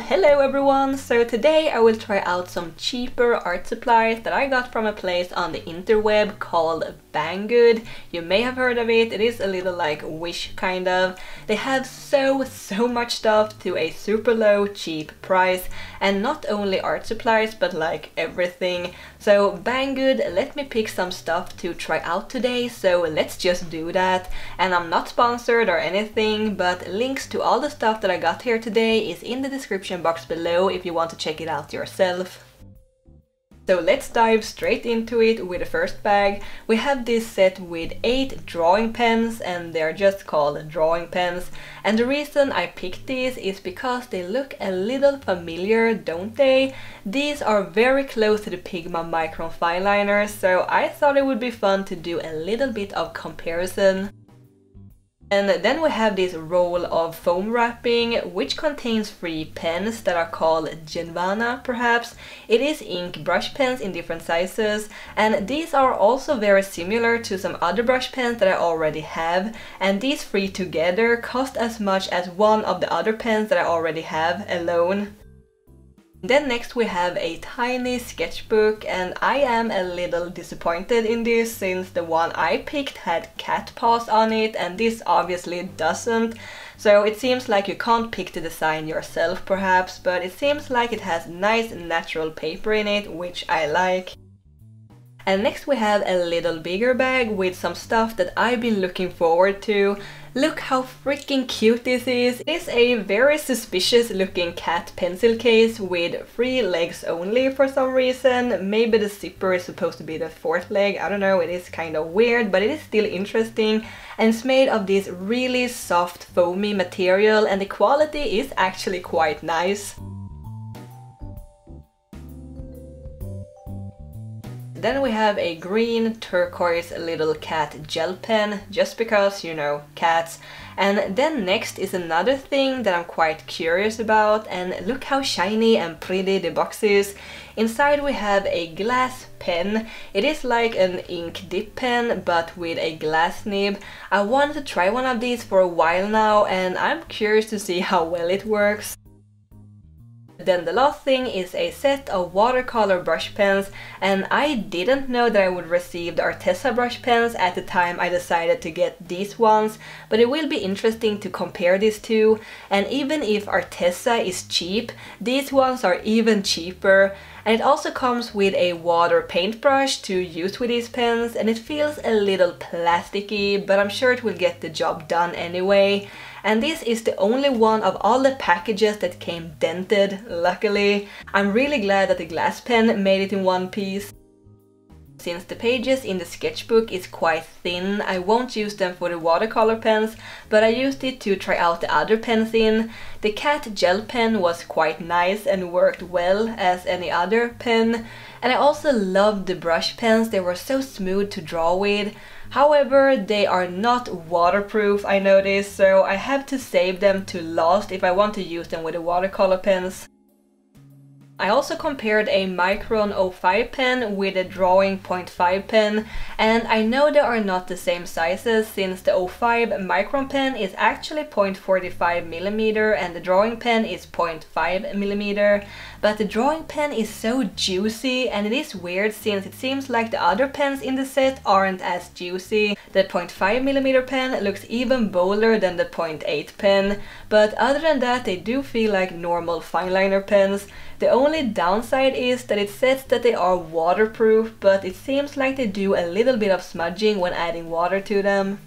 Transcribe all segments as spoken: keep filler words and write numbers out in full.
Hello everyone! So today I will try out some cheaper art supplies that I got from a place on the interweb called Banggood. You may have heard of it, it is a little like Wish kind of. They have so so much stuff to a super low cheap price, and not only art supplies but like everything. So Banggood let me pick some stuff to try out today, so let's just do that. And I'm not sponsored or anything, but links to all the stuff that I got here today is in the description box below if you want to check it out yourself. So let's dive straight into it with the first bag. We have this set with eight drawing pens, and they're just called drawing pens. And the reason I picked these is because they look a little familiar, don't they? These are very close to the Pigma Micron fine liners, so I thought it would be fun to do a little bit of comparison. And then we have this roll of foam wrapping, which contains three pens that are called Genvana, perhaps. It is ink brush pens in different sizes, and these are also very similar to some other brush pens that I already have, and these three together cost as much as one of the other pens that I already have alone. Then next we have a tiny sketchbook, and I am a little disappointed in this since the one I picked had cat paws on it and this obviously doesn't. So it seems like you can't pick the design yourself perhaps, but it seems like it has nice natural paper in it, which I like. And next we have a little bigger bag with some stuff that I've been looking forward to. Look how freaking cute this is! It is a very suspicious looking cat pencil case with three legs only for some reason. Maybe the zipper is supposed to be the fourth leg, I don't know, it is kind of weird, but it is still interesting. And it's made of this really soft foamy material, and the quality is actually quite nice. Then we have a green turquoise little cat gel pen, just because, you know, cats. And then next is another thing that I'm quite curious about, and look how shiny and pretty the box is. Inside we have a glass pen. It is like an ink dip pen, but with a glass nib. I wanted to try one of these for a while now, and I'm curious to see how well it works. Then the last thing is a set of watercolor brush pens, and I didn't know that I would receive the Arteza brush pens at the time I decided to get these ones, but it will be interesting to compare these two. And even if Arteza is cheap, these ones are even cheaper. And it also comes with a water paintbrush to use with these pens, and it feels a little plasticky, but I'm sure it will get the job done anyway. And this is the only one of all the packages that came dented, luckily. I'm really glad that the glass pen made it in one piece. Since the pages in the sketchbook is quite thin, I won't use them for the watercolor pens, but I used it to try out the other pens in. The cat gel pen was quite nice and worked well as any other pen. And I also loved the brush pens, they were so smooth to draw with. However, they are not waterproof, I noticed, so I have to save them to last if I want to use them with the watercolor pens. I also compared a Micron zero five pen with a drawing zero point five pen, and I know they are not the same sizes since the zero five Micron pen is actually zero point four five millimeters and the drawing pen is zero point five millimeters, but the drawing pen is so juicy, and it is weird since it seems like the other pens in the set aren't as juicy. The zero point five millimeter pen looks even bolder than the zero point eight pen, but other than that they do feel like normal fineliner pens. The only downside is that it says that they are waterproof, but it seems like they do a little bit of smudging when adding water to them.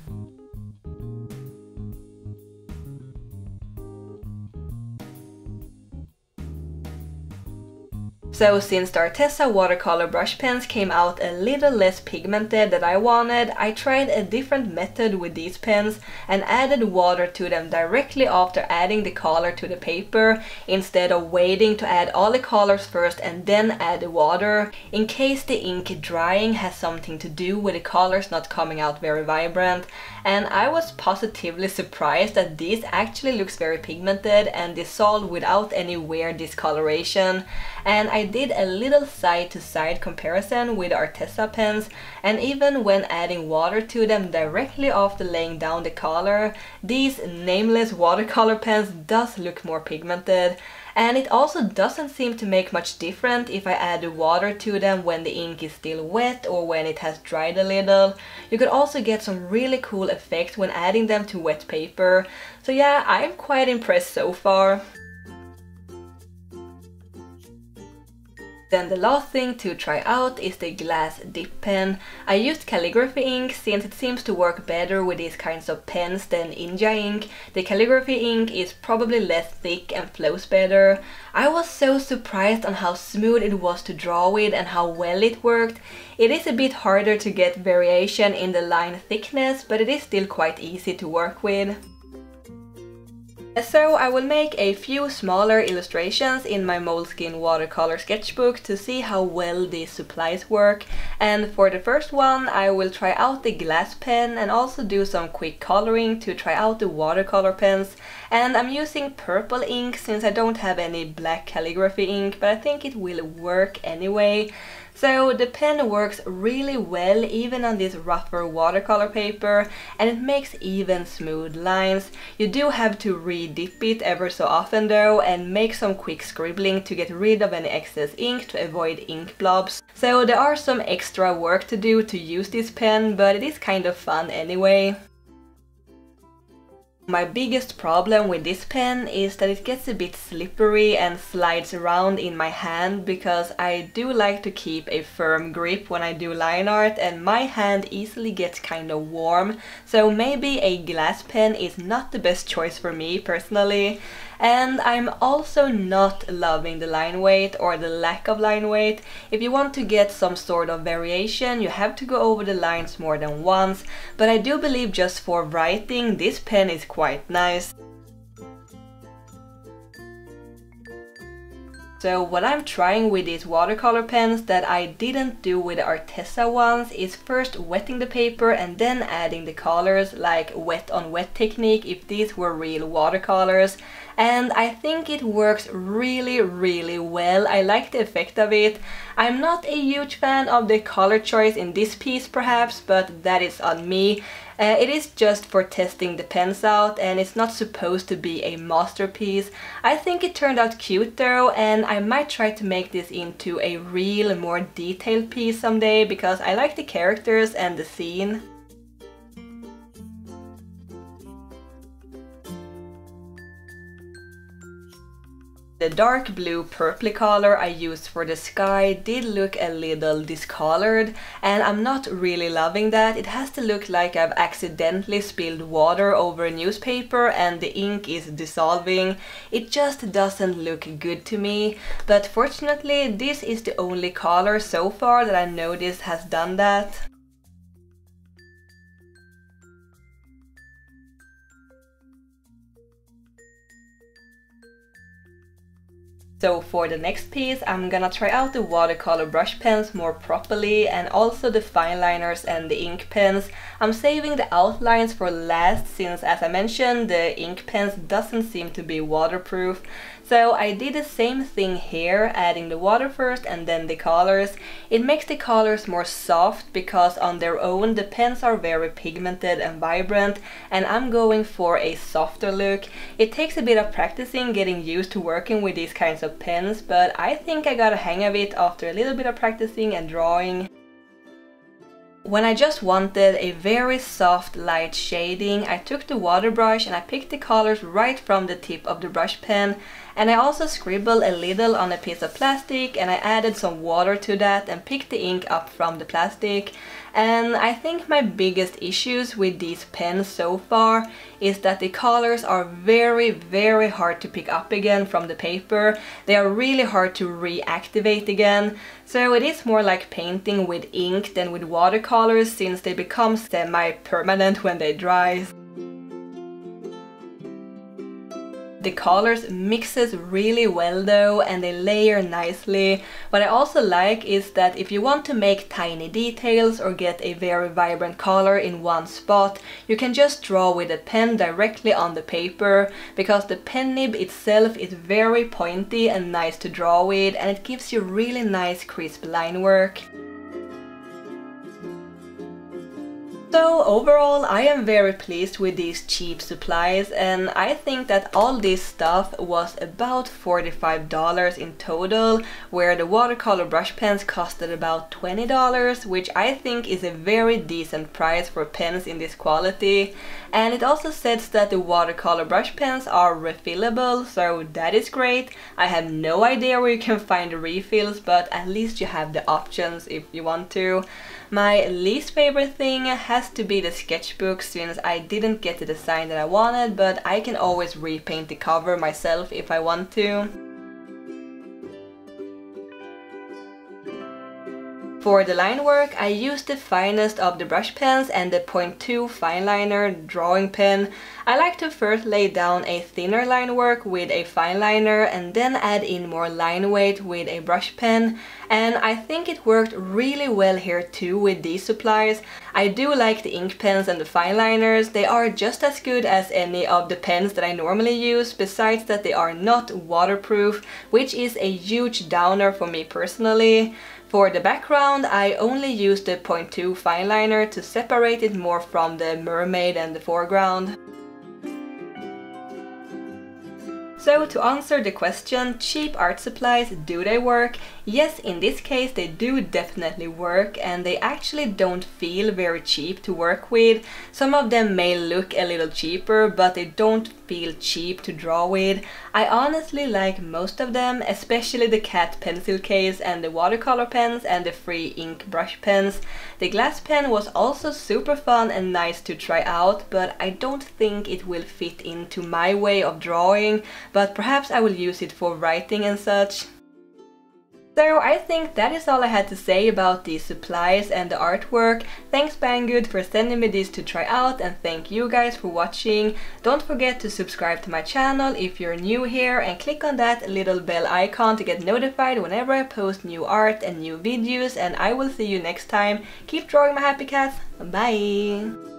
So since the Arteza watercolor brush pens came out a little less pigmented than I wanted, I tried a different method with these pens and added water to them directly after adding the color to the paper, instead of waiting to add all the colors first and then add the water, in case the ink drying has something to do with the colors not coming out very vibrant. And I was positively surprised that this actually looks very pigmented and dissolved without any weird discoloration. And I did a little side-to-side comparison with Arteza pens, and even when adding water to them directly after laying down the color, these nameless watercolor pens does look more pigmented. And it also doesn't seem to make much difference if I add water to them when the ink is still wet or when it has dried a little. You could also get some really cool effects when adding them to wet paper. So yeah, I'm quite impressed so far. Then the last thing to try out is the glass dip pen. I used calligraphy ink since it seems to work better with these kinds of pens than India ink. The calligraphy ink is probably less thick and flows better. I was so surprised on how smooth it was to draw with and how well it worked. It is a bit harder to get variation in the line thickness, but it is still quite easy to work with. So I will make a few smaller illustrations in my Moleskine watercolor sketchbook to see how well these supplies work, and for the first one I will try out the glass pen and also do some quick coloring to try out the watercolor pens. And I'm using purple ink since I don't have any black calligraphy ink, but I think it will work anyway. So the pen works really well even on this rougher watercolor paper, and it makes even smooth lines. You do have to re-dip it ever so often though, and make some quick scribbling to get rid of any excess ink to avoid ink blobs. So there are some extra work to do to use this pen, but it is kind of fun anyway. My biggest problem with this pen is that it gets a bit slippery and slides around in my hand, because I do like to keep a firm grip when I do line art and my hand easily gets kind of warm, so maybe a glass pen is not the best choice for me personally. And I'm also not loving the line weight or the lack of line weight. If you want to get some sort of variation, you have to go over the lines more than once, but I do believe just for writing this pen is quite nice. So what I'm trying with these watercolor pens that I didn't do with the Arteza ones is first wetting the paper and then adding the colors, like wet on wet technique if these were real watercolors. And I think it works really really well. I like the effect of it. I'm not a huge fan of the color choice in this piece perhaps, but that is on me. Uh, it is just for testing the pens out and it's not supposed to be a masterpiece. I think it turned out cute though, and I might try to make this into a real, more detailed piece someday because I like the characters and the scene. The dark blue purpley color I used for the sky did look a little discolored, and I'm not really loving that. It has to look like I've accidentally spilled water over a newspaper and the ink is dissolving. It just doesn't look good to me, but fortunately this is the only color so far that I noticed has done that. So for the next piece I'm gonna try out the watercolor brush pens more properly, and also the fine liners and the ink pens. I'm saving the outlines for last since, as I mentioned, the ink pens doesn't seem to be waterproof. So I did the same thing here, adding the water first and then the colors. It makes the colors more soft because on their own the pens are very pigmented and vibrant, and I'm going for a softer look. It takes a bit of practicing getting used to working with these kinds of pens, but I think I got a hang of it after a little bit of practicing and drawing. When I just wanted a very soft light shading, I took the water brush and I picked the colors right from the tip of the brush pen, and I also scribbled a little on a piece of plastic and I added some water to that and picked the ink up from the plastic. And I think my biggest issues with these pens so far is that the colors are very, very hard to pick up again from the paper. They are really hard to reactivate again. So it is more like painting with ink than with watercolors, since they become semi-permanent when they dry. The colors mixes really well though, and they layer nicely. What I also like is that if you want to make tiny details or get a very vibrant color in one spot, you can just draw with a pen directly on the paper, because the pen nib itself is very pointy and nice to draw with, and it gives you really nice crisp line work. So overall, I am very pleased with these cheap supplies, and I think that all this stuff was about forty-five dollars in total, where the watercolor brush pens costed about twenty dollars, which I think is a very decent price for pens in this quality. And it also says that the watercolor brush pens are refillable, so that is great. I have no idea where you can find refills, but at least you have the options if you want to. My least favorite thing has to be the sketchbook, since I didn't get the design that I wanted, but I can always repaint the cover myself if I want to. For the line work, I used the finest of the brush pens and the point two fine liner drawing pen. I like to first lay down a thinner line work with a fine liner and then add in more line weight with a brush pen. And I think it worked really well here too with these supplies. I do like the ink pens and the fine liners. They are just as good as any of the pens that I normally use, besides that they are not waterproof, which is a huge downer for me personally. For the background, I only used the point two fine liner to separate it more from the mermaid and the foreground. So to answer the question, cheap art supplies, do they work? Yes, in this case they do definitely work, and they actually don't feel very cheap to work with. Some of them may look a little cheaper, but they don't feel cheap to draw with. I honestly like most of them, especially the cat pencil case and the watercolor pens and the free ink brush pens. The glass pen was also super fun and nice to try out, but I don't think it will fit into my way of drawing, but perhaps I will use it for writing and such. So I think that is all I had to say about these supplies and the artwork. Thanks Banggood for sending me these to try out, and thank you guys for watching. Don't forget to subscribe to my channel if you're new here, and click on that little bell icon to get notified whenever I post new art and new videos, and I will see you next time. Keep drawing my happy cats, bye!